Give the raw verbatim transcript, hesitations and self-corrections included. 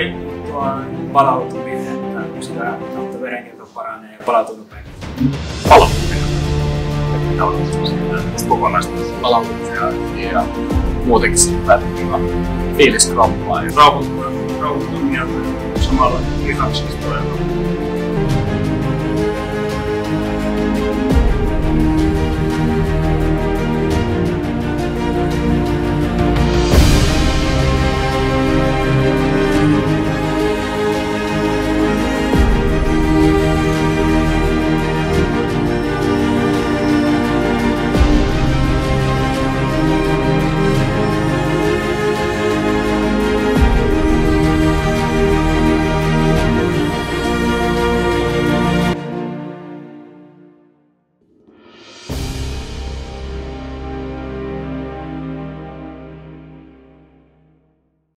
juuri tuon palautuminen, että sitä kautta verenkierto paranee ja palautunut päivä. Palautuminen. Palautuminen. Kokonaista palautuminen ja muutenkin siitä fiiliskramppaa ja rauhoittuminen samalla lihaksista.